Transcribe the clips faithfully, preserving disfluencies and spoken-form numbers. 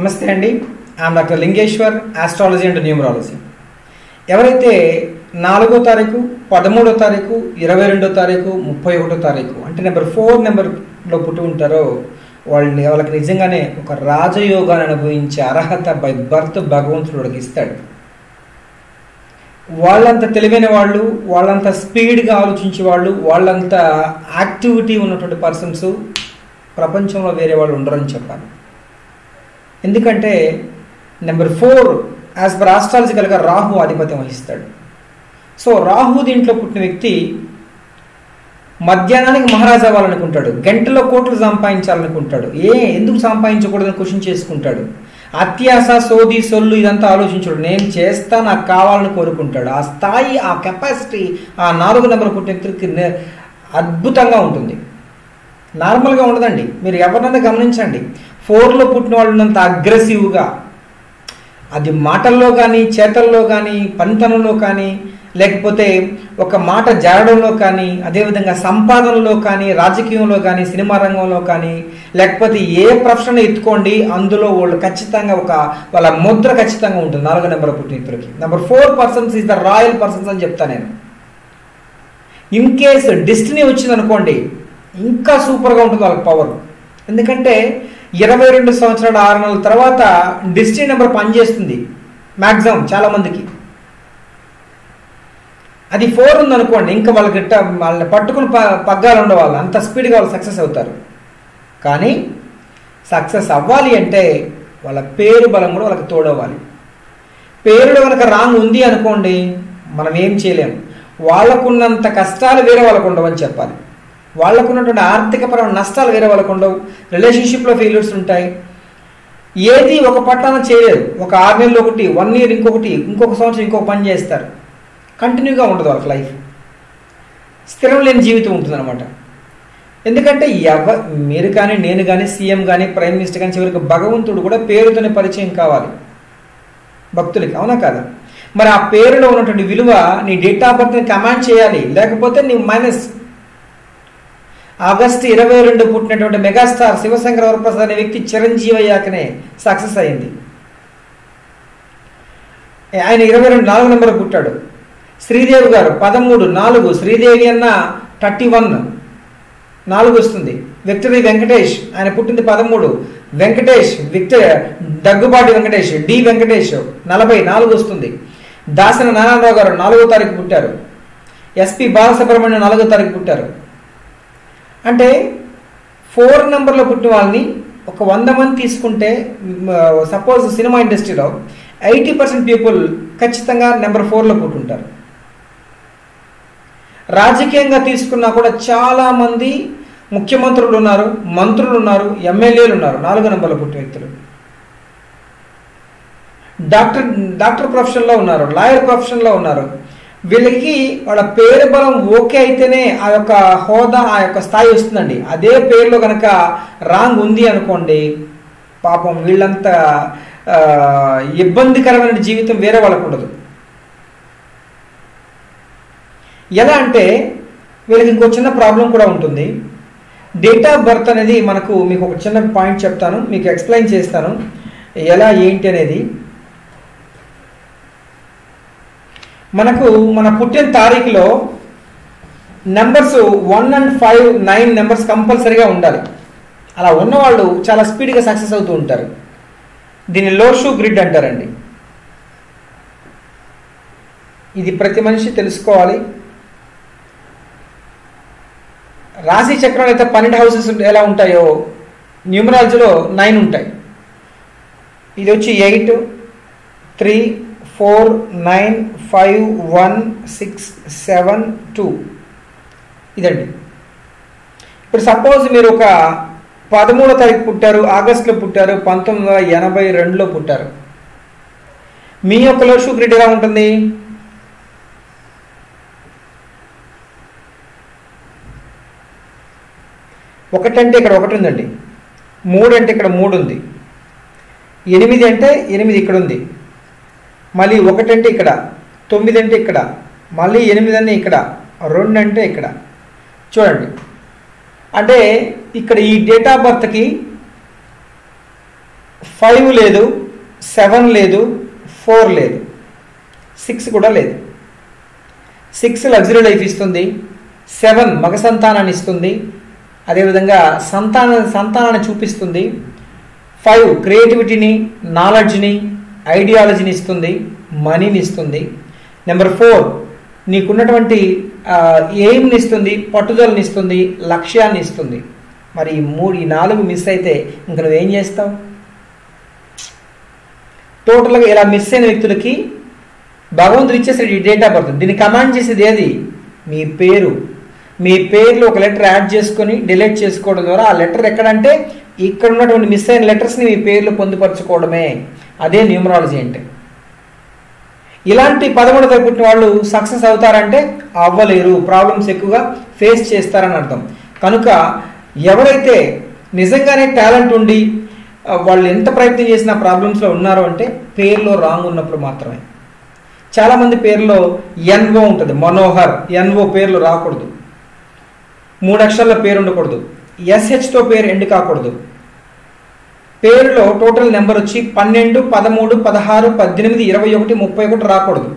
నమస్తే అండి I'm doctor Lingeshwar astrology and numerology ఎవరైతే నాలుగో తారీఖు పదమూడో తారీఖు ఇరవై రెండో తారీఖు ముప్పై ఒకటో తారీఖు అంటే నెంబర్ ఫోర్ నెంబర్లో పుట్టి ఉంటారో వాళ్ళని వాళ్ళకి నిజంగానే ఒక రాజయోగాన్ని అనుభవించే అర్హత బై బర్త్ భగవంతుడు అడిగిస్తాడు వాళ్ళంత తెలివైన వాళ్ళు వాళ్ళంత స్పీడ్గా ఆలోచించే వాళ్ళు వాళ్ళంత యాక్టివిటీ ఉన్నటువంటి పర్సన్స్ ప్రపంచంలో వేరే వాళ్ళు ఉండరని చెప్పాలి ఎందుకంటే number four as per astrology కనుక రాహు ఆధిపత్యం వహిస్తాడు సో రాహు దీంట్లో పుట్టిన వ్యక్తి మధ్యాహ్నానికి మహారాజు అవ్వాలనుకుంటాడు గంటలో కోట్లు సంపాదించాలనుకుంటాడు ఏ ఎందుకు సంపాదించకూడదని క్వశ్చన్ చేసుకుంటాడు అత్యాశ సోది సొల్లు ఇదంతా ఆలోచించడు నేను చేస్తా నాకు కావాలని కోరుకుంటాడు ఆ స్థాయి ఆ కెపాసిటీ ఆ నాలుగు నెంబర్ పుట్టిన వ్యక్తికి అద్భుతంగా ఉంటుంది నార్మల్గా ఉండదండి మీరు ఎవరినైనా గమనించండి ఫోర్లో పుట్టిన వాళ్ళు ఉన్నంత అగ్రెసివ్గా అది మాటల్లో కానీ చేతల్లో కానీ పనితనంలో కానీ లేకపోతే ఒక మాట జారడంలో కానీ అదేవిధంగా సంపాదనలో కానీ రాజకీయంలో కానీ సినిమా రంగంలో కానీ లేకపోతే ఏ ప్రొఫెషన్ ఎత్తుకోండి అందులో వాళ్ళు ఖచ్చితంగా ఒక వాళ్ళ ముద్ర ఖచ్చితంగా ఉంటుంది నాలుగో నెంబర్ పుట్టిన ఇతరులకి number four persons is the royal persons అని చెప్తాను నేను ఇన్ కేస్ డెస్టినీ వచ్చిందనుకోండి ఇంకా సూపర్గా ఉంటుంది వాళ్ళకి పవర్ ఎందుకంటే ఇరవై రెండు సంవత్సరాల ఆరు నెలల తర్వాత డిస్ట్రీ నెంబర్ పనిచేస్తుంది మ్యాక్సిమం చాలామందికి అది ఫోర్ ఉందనుకోండి ఇంకా వాళ్ళకి వాళ్ళని పట్టుకుని ప పగ్గాలు ఉండేవాళ్ళు అంత స్పీడ్గా వాళ్ళు సక్సెస్ అవుతారు కానీ సక్సెస్ అవ్వాలి అంటే వాళ్ళ పేరు బలం కూడా వాళ్ళకి తోడవ్వాలి పేరులో కనుక రాంగ్ ఉంది అనుకోండి మనం ఏం చేయలేము వాళ్ళకున్నంత కష్టాలు వేరే వాళ్ళకు ఉండవని చెప్పాలి వాళ్ళకున్నటువంటి ఆర్థికపరమైన నష్టాలు వేరే వాళ్ళకు ఉండవు రిలేషన్షిప్లో ఫెయిల్యూర్స్ ఉంటాయి ఏది ఒక పట్టాన చేయలేరు ఒక ఆరు నెలలు ఒకటి వన్ ఇయర్ ఇంకొకటి ఇంకొక సంవత్సరం ఇంకొక పని చేస్తారు కంటిన్యూగా ఉండదు వాళ్ళకి లైఫ్ స్థిరం లేని జీవితం ఉంటుందన్నమాట ఎందుకంటే ఎవ మీరు కానీ నేను కానీ సీఎం కానీ ప్రైమ్ మినిస్టర్ కానీ చివరికి భగవంతుడు కూడా పేరుతోనే పరిచయం కావాలి భక్తులకి అవునా కాదా మరి ఆ పేరులో ఉన్నటువంటి విలువ నీ డేట్ ఆఫ్ బర్త్ని కమాండ్ చేయాలి లేకపోతే నీ మైనస్ ఆగస్టు ఇరవై రెండు పుట్టినటువంటి మెగాస్టార్ శివశంకర వరప్రసాద్ అనే వ్యక్తి చిరంజీవి అయ్యాకనే సక్సెస్ అయింది ఆయన ఇరవై రెండు నాలుగు నెంబర్ పుట్టాడు శ్రీదేవి గారు పదమూడు నాలుగు శ్రీదేవి అన్న థర్టీ వన్ నాలుగు వస్తుంది విక్టరీ వెంకటేష్ ఆయన పుట్టింది పదమూడు వెంకటేష్ విక్ట దగ్గుబాటి వెంకటేష్ డి వెంకటేష్ నలభై నాలుగు వస్తుంది దాసన నారాయణరావు గారు నాలుగో తారీఖు పుట్టారు ఎస్పి బాలసుబ్రహ్మణ్యం నాలుగో తారీఖు పుట్టారు అంటే ఫోర్ నెంబర్లో పుట్టిన వాళ్ళని ఒక వంద మంది తీసుకుంటే సపోజ్ సినిమా ఇండస్ట్రీలో ఎయిటీ పర్సెంట్ పీపుల్ ఖచ్చితంగా నెంబర్ ఫోర్లో పుట్టుంటారు రాజకీయంగా తీసుకున్నా కూడా చాలామంది ముఖ్యమంత్రులు ఉన్నారు మంత్రులు ఉన్నారు ఎమ్మెల్యేలు ఉన్నారు నాలుగో నెంబర్లో పుట్టిన వ్యక్తులు డాక్టర్ డాక్టర్ ప్రొఫెషన్లో ఉన్నారు లాయర్ ప్రొఫెషన్లో ఉన్నారు వీళ్ళకి వాళ్ళ పేరు బలం ఓకే అయితేనే ఆ యొక్క హోదా ఆ యొక్క స్థాయి వస్తుందండి అదే పేరులో కనుక రాంగ్ ఉంది అనుకోండి పాపం వీళ్ళంతా ఇబ్బందికరమైన జీవితం వేరే వాళ్ళకు ఉండదు ఎలా అంటే వీళ్ళకి ఇంకో చిన్న ప్రాబ్లం కూడా ఉంటుంది డేట్ ఆఫ్ బర్త్ అనేది మనకు మీకు ఒక చిన్న పాయింట్ చెప్తాను మీకు ఎక్స్ప్లెయిన్ చేస్తాను ఎలా ఏంటి అనేది మనకు మన పుట్టిన తారీఖులో numbers one and five nine numbers కంపల్సరీగా ఉండాలి అలా ఉన్నవాళ్ళు చాలా స్పీడ్గా సక్సెస్ అవుతూ ఉంటారు దీన్ని లో షూ గ్రిడ్ అంటారండి ఇది ప్రతి మనిషి తెలుసుకోవాలి రాశి చక్రంలో అయితే పన్నెండు హౌసెస్ ఎలా ఉంటాయో న్యూమరాలజీలో నైన్ ఉంటాయి ఇది వచ్చి eight three four nine five one six seven two ఇదండి ఇప్పుడు సపోజ్ మీరు ఒక పదమూడో తారీఖు పుట్టారు ఆగస్టులో పుట్టారు పంతొమ్మిది వందల ఎనభై రెండులో పుట్టారు మీ యొక్క లోషు గ్రిడ్ ఎలా ఉంటుంది ఒకటంటే ఇక్కడ ఒకటి ఉందండి మూడు అంటే ఇక్కడ మూడు ఉంది ఎనిమిది అంటే ఎనిమిది ఇక్కడ ఉంది మళ్ళీ ఒకటంటే ఇక్కడ తొమ్మిది అంటే ఇక్కడ మళ్ళీ ఎనిమిది అంటే ఇక్కడ రెండు అంటే ఇక్కడ చూడండి అంటే ఇక్కడ ఈ డేట్ ఆఫ్ బర్త్కి फाइव लेदु सेवन लेदु फोर लेदु सिक्स कुड़ा लेदु सिक्स लग्जरी लाइफ इस्तुंदी सेवन मग संतानानि इस्तुंदी अदे विधंगा संतान संतानानि चूपिस्तुंदी फाइव क्रिएटिविटीनी नॉलेजनी ఐడియాలజీని ఇస్తుంది మనీని ఇస్తుంది నెంబర్ फोर నీకున్నటువంటి ఎయిమ్ని ఇస్తుంది పట్టుదలని ఇస్తుంది లక్ష్యాన్ని ఇస్తుంది మరి ఈ మూడు ఈ నాలుగు మిస్ అయితే ఇంకా నువ్వు ఏం చేస్తావు టోటల్ గా ఇలా మిస్ అయిన వ్యక్తులకి భగవంతుడు ఇచ్చేసరి డేటా బర్త్ దీని కమాండ్ చేసేది ఏది మీ పేరు మీ పేరులో ఒక లెటర్ యాడ్ చేసుకొని డిలీట్ చేసుకోవడం ద్వారా ఆ లెటర్ ఎక్కడంటే ఇక్కడ ఉన్నటువంటి మిస్ అయిన లెటర్స్ ని మీ పేరులో పొందుపర్చుకోవడమే అదే న్యూమరాలజీ అంటే ఇలాంటి పదమూడు తరపున వాళ్ళు సక్సెస్ అవుతారంటే అవ్వలేరు ప్రాబ్లమ్స్ ఎక్కువగా ఫేస్ చేస్తారని అర్థం కనుక ఎవరైతే నిజంగానే టాలెంట్ ఉండి వాళ్ళు ఎంత ప్రయత్నం చేసినా ప్రాబ్లమ్స్ లో ఉన్నారు అంటే పేర్లో రాంగ్ ఉన్నప్పుడు మాత్రమే చాలా మంది పేర్లో ఎన్ఓ ఉంటది మనోహర్ ఎన్ఓ పేర్లు రాకూడదు మూడు అక్షరాల పేరు ఉండకూడదు ఎస్హెచ్ తో పేరు ఎండ్ కాకూడదు పేరులో టోటల్ నెంబర్ వచ్చి పన్నెండు పదమూడు పదహారు పద్దెనిమిది ఇరవై ఒకటి ముప్పై ఒకటి రాకూడదు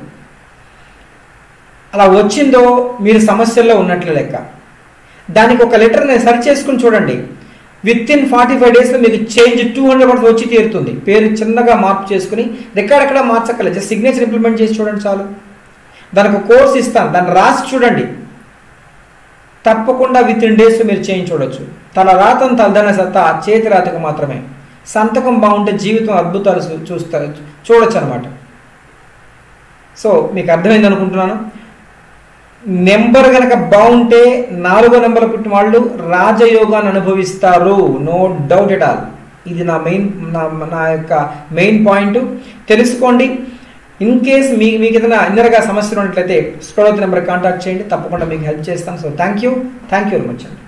అలా వచ్చిందో మీరు సమస్యల్లో ఉన్నట్లు లెక్క దానికి ఒక లెటర్ నేను సెర్చ్ చేసుకుని చూడండి విత్ ఇన్ ఫార్టీ ఫైవ్ డేస్లో మీకు చేంజ్ టూ హండ్రెడ్ పర్సెంట్ వచ్చి తీరుతుంది పేరు చిన్నగా మార్పు చేసుకుని రికార్డ్ అక్కడ మార్చక్కర్లేదు జస్ట్ సిగ్నేచర్ ఇంప్లిమెంట్ చేసి చూడండి చాలు దానికి కోర్స్ ఇస్తాను దాన్ని రాసి చూడండి తప్పకుండా విత్ ఇన్ డేస్లో మీరు చేంజ్ చూడొచ్చు తన రాతను తలదన సత్తా చేతి రాతకు మాత్రమే సంతకం బాగుంటే జీవితం అద్భుతాలు చూస్తారు చూడొచ్చు అనమాట సో మీకు అర్థమైంది అనుకుంటున్నాను నెంబర్ కనుక బాగుంటే నాలుగో నెంబర్ పుట్టిన వాళ్ళు రాజయోగాన్ని అనుభవిస్తారు నో డౌట్ ఎట్ ఆల్ ఇది నా మెయిన్ నా యొక్క మెయిన్ పాయింట్ తెలుసుకోండి ఇన్ కేస్ మీ మీకు ఏదైనా ఇన్నర్గా సమస్యలు ఉన్నట్లయితే స్క్రోల్ అవుతున్న నెంబర్ కాంటాక్ట్ చేయండి తప్పకుండా మీకు హెల్ప్ చేస్తాను so thank you thank you very much అండి.